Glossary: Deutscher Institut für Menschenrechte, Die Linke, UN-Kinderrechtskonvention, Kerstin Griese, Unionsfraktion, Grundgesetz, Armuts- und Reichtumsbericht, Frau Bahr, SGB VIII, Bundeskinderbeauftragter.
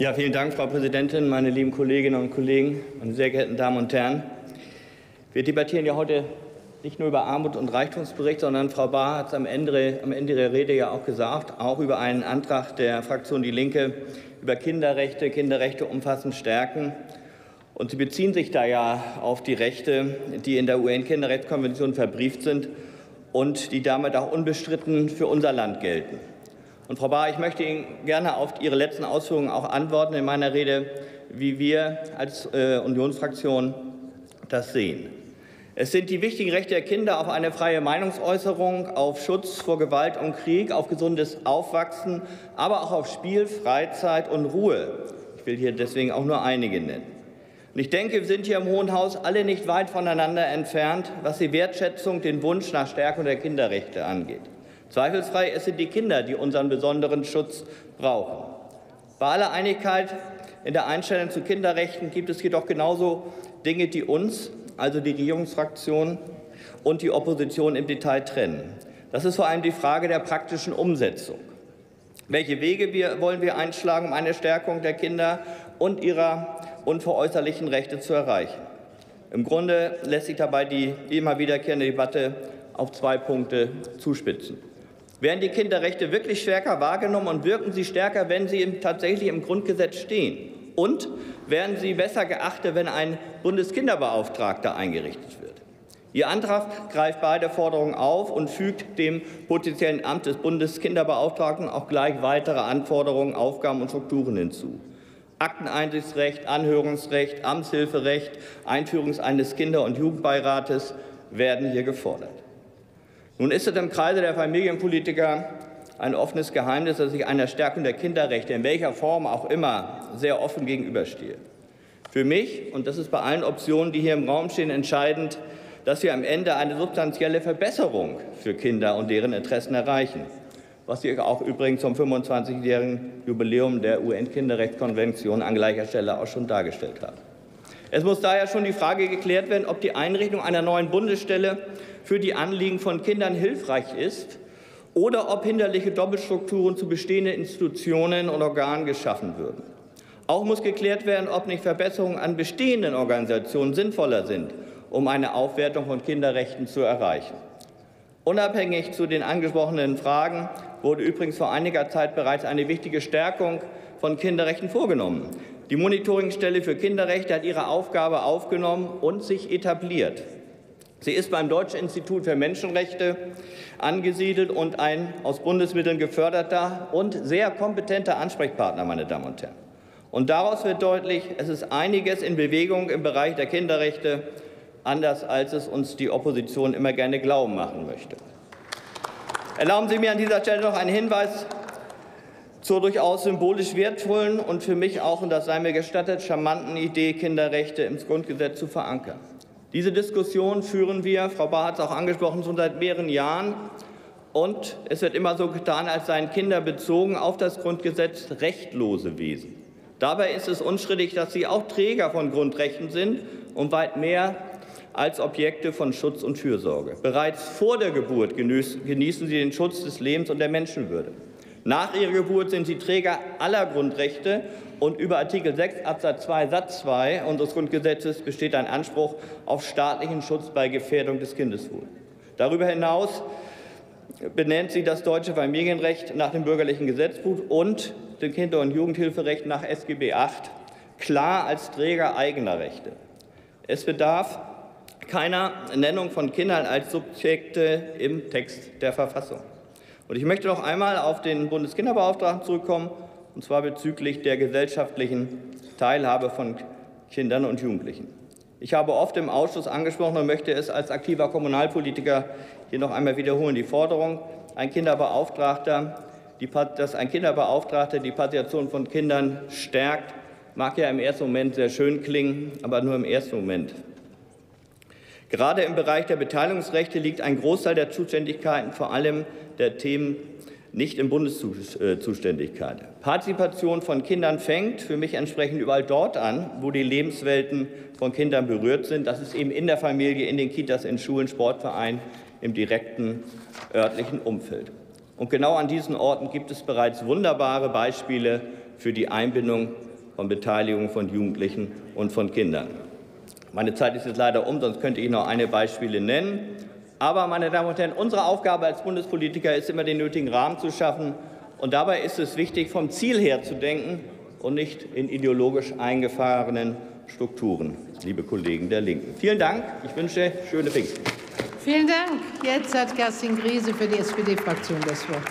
Ja, vielen Dank, Frau Präsidentin, meine lieben Kolleginnen und Kollegen, meine sehr geehrten Damen und Herren. Wir debattieren ja heute nicht nur über Armut und Reichtumsbericht, sondern Frau Bahr hat es am Ende ihrer Rede ja auch gesagt, auch über einen Antrag der Fraktion Die Linke über Kinderrechte, Kinderrechte umfassend stärken. Und sie beziehen sich da ja auf die Rechte, die in der UN-Kinderrechtskonvention verbrieft sind und die damit auch unbestritten für unser Land gelten. Und Frau Bahr, ich möchte Ihnen gerne auf Ihre letzten Ausführungen auch antworten in meiner Rede, wie wir als Unionsfraktion das sehen. Es sind die wichtigen Rechte der Kinder auf eine freie Meinungsäußerung, auf Schutz vor Gewalt und Krieg, auf gesundes Aufwachsen, aber auch auf Spiel, Freizeit und Ruhe. Ich will hier deswegen auch nur einige nennen. Und ich denke, wir sind hier im Hohen Haus alle nicht weit voneinander entfernt, was die Wertschätzung, den Wunsch nach Stärkung der Kinderrechte angeht. Zweifelsfrei, es sind die Kinder, die unseren besonderen Schutz brauchen. Bei aller Einigkeit in der Einstellung zu Kinderrechten gibt es jedoch genauso Dinge, die uns, also die Regierungsfraktion und die Opposition im Detail trennen. Das ist vor allem die Frage der praktischen Umsetzung. Welche Wege wollen wir einschlagen, um eine Stärkung der Kinder und ihrer unveräußerlichen Rechte zu erreichen? Im Grunde lässt sich dabei die immer wiederkehrende Debatte auf zwei Punkte zuspitzen. Werden die Kinderrechte wirklich stärker wahrgenommen und wirken sie stärker, wenn sie tatsächlich im Grundgesetz stehen? Und werden sie besser geachtet, wenn ein Bundeskinderbeauftragter eingerichtet wird? Ihr Antrag greift beide Forderungen auf und fügt dem potenziellen Amt des Bundeskinderbeauftragten auch gleich weitere Anforderungen, Aufgaben und Strukturen hinzu. Akteneinsichtsrecht, Anhörungsrecht, Amtshilferecht, Einführung eines Kinder- und Jugendbeirates werden hier gefordert. Nun ist es im Kreise der Familienpolitiker ein offenes Geheimnis, dass ich einer Stärkung der Kinderrechte in welcher Form auch immer sehr offen gegenüberstehe. Für mich, und das ist bei allen Optionen, die hier im Raum stehen, entscheidend, dass wir am Ende eine substanzielle Verbesserung für Kinder und deren Interessen erreichen, was wir auch übrigens zum 25-jährigen Jubiläum der UN-Kinderrechtskonvention an gleicher Stelle auch schon dargestellt haben. Es muss daher schon die Frage geklärt werden, ob die Einrichtung einer neuen Bundesstelle für die Anliegen von Kindern hilfreich ist oder ob hinderliche Doppelstrukturen zu bestehenden Institutionen und Organen geschaffen würden. Auch muss geklärt werden, ob nicht Verbesserungen an bestehenden Organisationen sinnvoller sind, um eine Aufwertung von Kinderrechten zu erreichen. Unabhängig zu den angesprochenen Fragen wurde übrigens vor einiger Zeit bereits eine wichtige Stärkung von Kinderrechten vorgenommen. Die Monitoringstelle für Kinderrechte hat ihre Aufgabe aufgenommen und sich etabliert. Sie ist beim Deutschen Institut für Menschenrechte angesiedelt und ein aus Bundesmitteln geförderter und sehr kompetenter Ansprechpartner, meine Damen und Herren. Und daraus wird deutlich, es ist einiges in Bewegung im Bereich der Kinderrechte, anders als es uns die Opposition immer gerne glauben machen möchte. Erlauben Sie mir an dieser Stelle noch einen Hinweis zur durchaus symbolisch wertvollen und für mich auch, und das sei mir gestattet, charmanten Idee, Kinderrechte im Grundgesetz zu verankern. Diese Diskussion führen wir, Frau Bahr hat es auch angesprochen, schon seit mehreren Jahren. Und es wird immer so getan, als seien Kinder bezogen auf das Grundgesetz rechtlose Wesen. Dabei ist es unstrittig, dass sie auch Träger von Grundrechten sind und weit mehr als Objekte von Schutz und Fürsorge. Bereits vor der Geburt genießen sie den Schutz des Lebens und der Menschenwürde. Nach ihrer Geburt sind sie Träger aller Grundrechte und über Artikel 6 Absatz 2 Satz 2 unseres Grundgesetzes besteht ein Anspruch auf staatlichen Schutz bei Gefährdung des Kindeswohls. Darüber hinaus benennt sie das deutsche Familienrecht nach dem bürgerlichen Gesetzbuch und dem Kinder- und Jugendhilferecht nach SGB VIII klar als Träger eigener Rechte. Es bedarf keiner Nennung von Kindern als Subjekte im Text der Verfassung. Und ich möchte noch einmal auf den Bundeskinderbeauftragten zurückkommen, und zwar bezüglich der gesellschaftlichen Teilhabe von Kindern und Jugendlichen. Ich habe oft im Ausschuss angesprochen und möchte es als aktiver Kommunalpolitiker hier noch einmal wiederholen. Die Forderung, dass ein Kinderbeauftragter die Partizipation von Kindern stärkt, mag ja im ersten Moment sehr schön klingen, aber nur im ersten Moment. Gerade im Bereich der Beteiligungsrechte liegt ein Großteil der Zuständigkeiten, vor allem der Themen, nicht in Bundeszuständigkeit. Partizipation von Kindern fängt für mich entsprechend überall dort an, wo die Lebenswelten von Kindern berührt sind. Das ist eben in der Familie, in den Kitas, in Schulen, Sportvereinen, im direkten örtlichen Umfeld. Und genau an diesen Orten gibt es bereits wunderbare Beispiele für die Einbindung von Beteiligung von Jugendlichen und von Kindern. Meine Zeit ist jetzt leider um, sonst könnte ich noch einige Beispiele nennen. Aber, meine Damen und Herren, unsere Aufgabe als Bundespolitiker ist immer, den nötigen Rahmen zu schaffen. Und dabei ist es wichtig, vom Ziel her zu denken und nicht in ideologisch eingefahrenen Strukturen, liebe Kollegen der Linken. Vielen Dank. Ich wünsche schöne Pfingsten. Vielen Dank. Jetzt hat Kerstin Griese für die SPD-Fraktion das Wort.